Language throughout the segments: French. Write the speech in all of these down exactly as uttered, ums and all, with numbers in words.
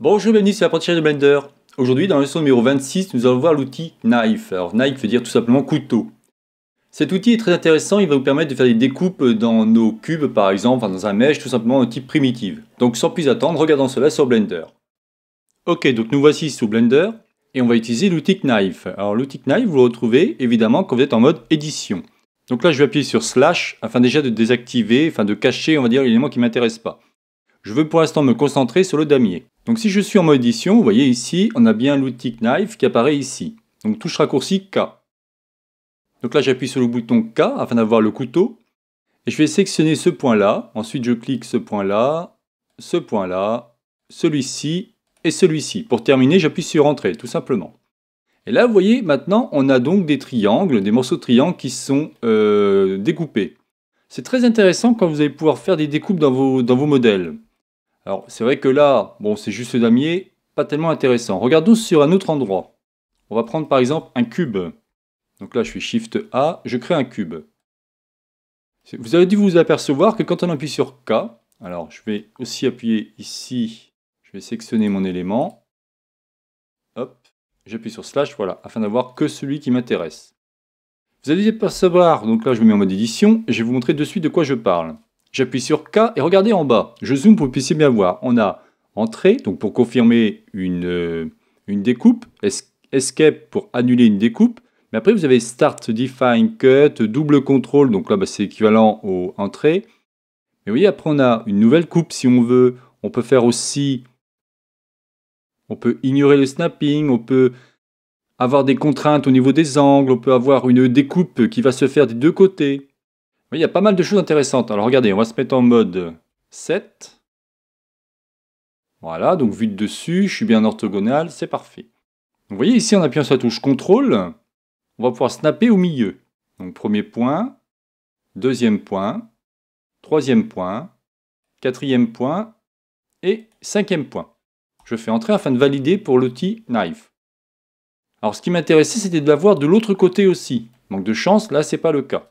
Bonjour, bienvenue, c'est la partie de Blender. Aujourd'hui, dans la leçon numéro vingt-six, nous allons voir l'outil Knife. Alors, Knife veut dire tout simplement couteau. Cet outil est très intéressant, il va nous permettre de faire des découpes dans nos cubes, par exemple, enfin, dans un mesh, tout simplement en type primitive. Donc, sans plus attendre, regardons cela sur Blender. Ok, donc nous voici sous Blender, et on va utiliser l'outil Knife. Alors, l'outil Knife, vous le retrouvez, évidemment, quand vous êtes en mode édition. Donc là, je vais appuyer sur slash, afin déjà de désactiver, enfin de cacher, on va dire, l'élément qui ne m'intéresse pas. Je veux pour l'instant me concentrer sur le damier. Donc si je suis en mode édition, vous voyez ici, on a bien l'outil Knife qui apparaît ici. Donc touche raccourci K. Donc là j'appuie sur le bouton K afin d'avoir le couteau. Et je vais sélectionner ce point-là. Ensuite je clique ce point-là, ce point-là, celui-ci et celui-ci. Pour terminer, j'appuie sur Entrée, tout simplement. Et là vous voyez, maintenant on a donc des triangles, des morceaux de triangles qui sont euh, découpés. C'est très intéressant quand vous allez pouvoir faire des découpes dans vos, dans vos modèles. Alors c'est vrai que là, bon, c'est juste le damier, pas tellement intéressant. Regardons sur un autre endroit. On va prendre par exemple un cube. Donc là je suis Shift A, je crée un cube. Vous avez dû vous apercevoir que quand on appuie sur K, alors je vais aussi appuyer ici, je vais sélectionner mon élément. Hop, j'appuie sur slash, voilà, afin d'avoir que celui qui m'intéresse. Vous allez apercevoir, donc là je me mets en mode édition, et je vais vous montrer de suite de quoi je parle. J'appuie sur K et regardez en bas. Je zoome pour que vous puissiez bien voir. On a Entrée, donc pour confirmer une, euh, une découpe. Es Escape pour annuler une découpe. Mais après, vous avez Start, Define, Cut, Double Contrôle. Donc là, bah, c'est équivalent au Entrée. Mais vous voyez, après, on a une nouvelle coupe si on veut. On peut faire aussi... On peut ignorer le snapping. On peut avoir des contraintes au niveau des angles. On peut avoir une découpe qui va se faire des deux côtés. Il y a pas mal de choses intéressantes. Alors regardez, on va se mettre en mode sept. Voilà, donc vue de dessus, je suis bien en orthogonale, c'est parfait. Donc, vous voyez ici, en appuyant sur la touche contrôle, on va pouvoir snapper au milieu. Donc premier point, deuxième point, troisième point, quatrième point et cinquième point. Je fais entrer afin de valider pour l'outil Knife. Alors ce qui m'intéressait, c'était de l'avoir de l'autre côté aussi. Manque de chance, là, c'est pas le cas.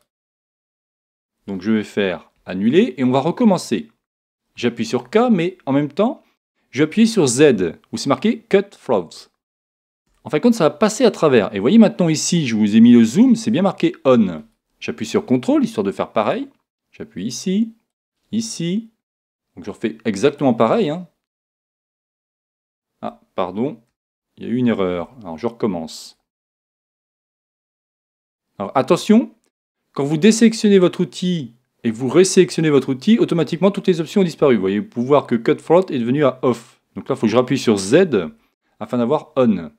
Donc je vais faire annuler et on va recommencer. J'appuie sur K, mais en même temps, je vais appuyer sur Z, où c'est marqué Cut Flows. En fin de compte, ça va passer à travers. Et voyez maintenant ici, je vous ai mis le zoom, c'est bien marqué On. J'appuie sur Contrôle, histoire de faire pareil. J'appuie ici, ici. Donc je refais exactement pareil. Hein. Ah, pardon, il y a eu une erreur. Alors je recommence. Alors attention. Quand vous désélectionnez votre outil et vous résélectionnez votre outil, automatiquement toutes les options ont disparu. Vous voyez, vous pouvez voir que Cut Float est devenu à Off. Donc là, il faut que je rappuie sur Z afin d'avoir On.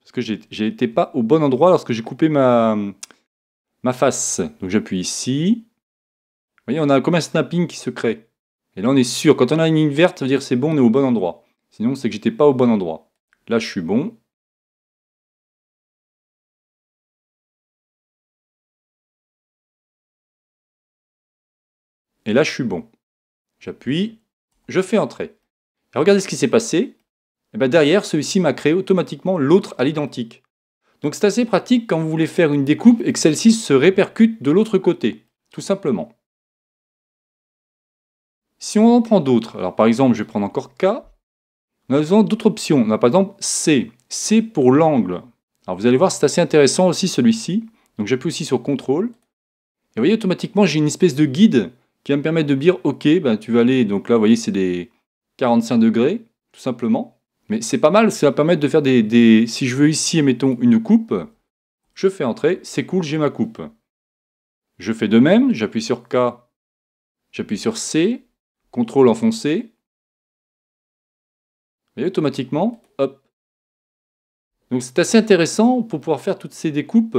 Parce que j'ai été pas au bon endroit lorsque j'ai coupé ma, ma face. Donc j'appuie ici. Vous voyez, on a comme un snapping qui se crée. Et là, on est sûr. Quand on a une ligne verte, ça veut dire c'est bon, on est au bon endroit. Sinon, c'est que j'étais pas au bon endroit. Là, je suis bon. Et là, je suis bon. J'appuie, je fais entrer. Et regardez ce qui s'est passé. Et bien derrière, celui-ci m'a créé automatiquement l'autre à l'identique. Donc c'est assez pratique quand vous voulez faire une découpe et que celle-ci se répercute de l'autre côté, tout simplement. Si on en prend d'autres, alors par exemple, je vais prendre encore K. On a besoin d'autres options. On a par exemple C. C pour l'angle. Alors vous allez voir, c'est assez intéressant aussi celui-ci. Donc j'appuie aussi sur Contrôle. Et vous voyez, automatiquement, j'ai une espèce de guide qui va me permettre de dire, ok, ben, tu vas aller, donc là, vous voyez, c'est des quarante-cinq degrés, tout simplement. Mais c'est pas mal, ça va permettre de faire des, des... Si je veux ici, mettons, une coupe, je fais entrer, c'est cool, j'ai ma coupe. Je fais de même, j'appuie sur K, j'appuie sur C, contrôle enfoncé. Et automatiquement, hop. Donc c'est assez intéressant pour pouvoir faire toutes ces découpes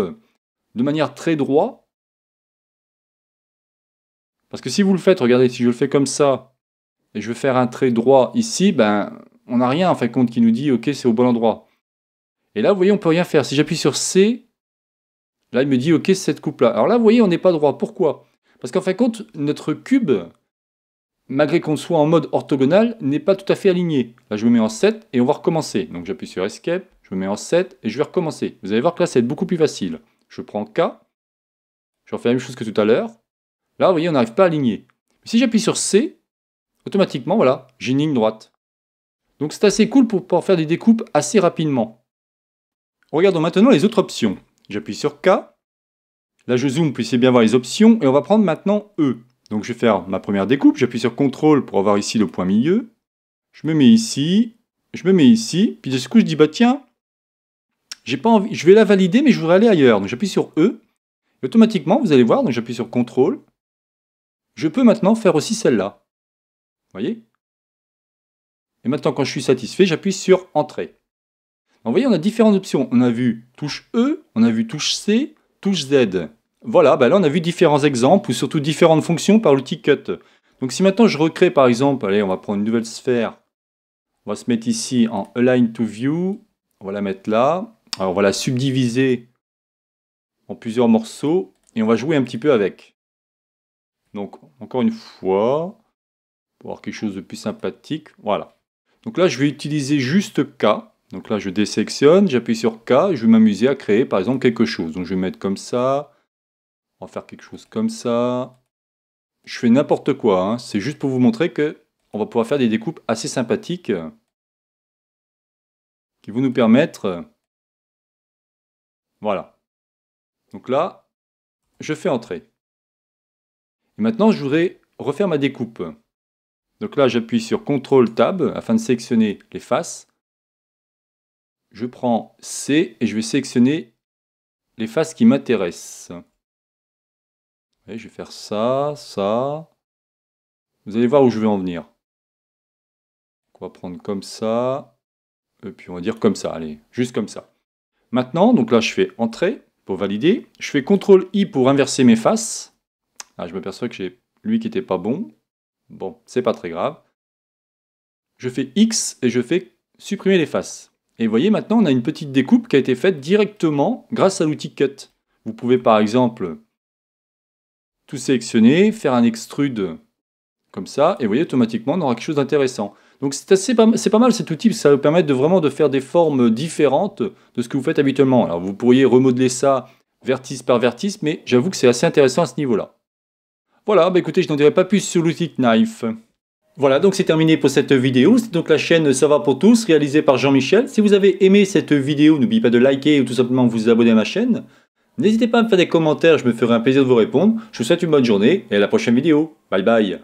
de manière très droite. Parce que si vous le faites, regardez, si je le fais comme ça, et je veux faire un trait droit ici, ben, on n'a rien en fin de compte qui nous dit, ok, c'est au bon endroit. Et là, vous voyez, on ne peut rien faire. Si j'appuie sur C, là, il me dit, ok, c'est cette coupe-là. Alors là, vous voyez, on n'est pas droit. Pourquoi? Parce qu'en fin de compte, notre cube, malgré qu'on soit en mode orthogonal, n'est pas tout à fait aligné. Là, je me mets en sept et on va recommencer. Donc j'appuie sur Escape, je me mets en sept et je vais recommencer. Vous allez voir que là, ça va être beaucoup plus facile. Je prends K, je refais la même chose que tout à l'heure. Là, vous voyez, on n'arrive pas à aligner. Mais si j'appuie sur C, automatiquement, voilà, j'ai une ligne droite. Donc c'est assez cool pour pouvoir faire des découpes assez rapidement. Regardons maintenant les autres options. J'appuie sur K. Là je zoome, vous puissiez bien voir les options. Et on va prendre maintenant E. Donc je vais faire ma première découpe. J'appuie sur contrôle pour avoir ici le point milieu. Je me mets ici. Je me mets ici. Puis de ce coup je dis bah tiens, j'ai pas envie, je vais la valider mais je voudrais aller ailleurs. Donc j'appuie sur E. Et automatiquement vous allez voir, donc j'appuie sur contrôle. Je peux maintenant faire aussi celle-là. Vous voyez? Et maintenant, quand je suis satisfait, j'appuie sur Entrée. Donc, vous voyez, on a différentes options. On a vu touche E, on a vu touche C, touche Z. Voilà, ben là, on a vu différents exemples ou surtout différentes fonctions par l'outil Cut. Donc, si maintenant je recrée, par exemple, allez, on va prendre une nouvelle sphère. On va se mettre ici en Align to View. On va la mettre là. Alors, on va la subdiviser en plusieurs morceaux et on va jouer un petit peu avec. Donc, encore une fois, pour avoir quelque chose de plus sympathique, voilà. Donc là, je vais utiliser juste K. Donc là, je désélectionne, j'appuie sur K, je vais m'amuser à créer, par exemple, quelque chose. Donc je vais mettre comme ça, on va faire quelque chose comme ça. Je fais n'importe quoi, hein. C'est juste pour vous montrer qu'on va pouvoir faire des découpes assez sympathiques qui vont nous permettre... Voilà. Donc là, je fais entrer. Et maintenant, je voudrais refaire ma découpe. Donc là, j'appuie sur contrôle Tab afin de sélectionner les faces. Je prends C et je vais sélectionner les faces qui m'intéressent. Je vais faire ça, ça. Vous allez voir où je vais en venir. On va prendre comme ça. Et puis on va dire comme ça, allez, juste comme ça. Maintenant, donc là, je fais Entrée pour valider. Je fais contrôle I pour inverser mes faces. Ah, je m'aperçois que j'ai lui qui n'était pas bon. Bon, c'est pas très grave. Je fais X et je fais supprimer les faces. Et vous voyez, maintenant, on a une petite découpe qui a été faite directement grâce à l'outil Cut. Vous pouvez, par exemple, tout sélectionner, faire un extrude comme ça, et vous voyez, automatiquement, on aura quelque chose d'intéressant. Donc, c'est assez pas, c'est pas mal cet outil, parce que ça va vous permettre de vraiment de faire des formes différentes de ce que vous faites habituellement. Alors, vous pourriez remodeler ça vertice par vertice, mais j'avoue que c'est assez intéressant à ce niveau-là. Voilà, bah écoutez, je n'en dirai pas plus sur l'outil Knife. Voilà, donc c'est terminé pour cette vidéo. C'est donc la chaîne Savoir Pour Tous, réalisée par Jean-Michel. Si vous avez aimé cette vidéo, n'oubliez pas de liker ou tout simplement vous abonner à ma chaîne. N'hésitez pas à me faire des commentaires, je me ferai un plaisir de vous répondre. Je vous souhaite une bonne journée et à la prochaine vidéo. Bye bye.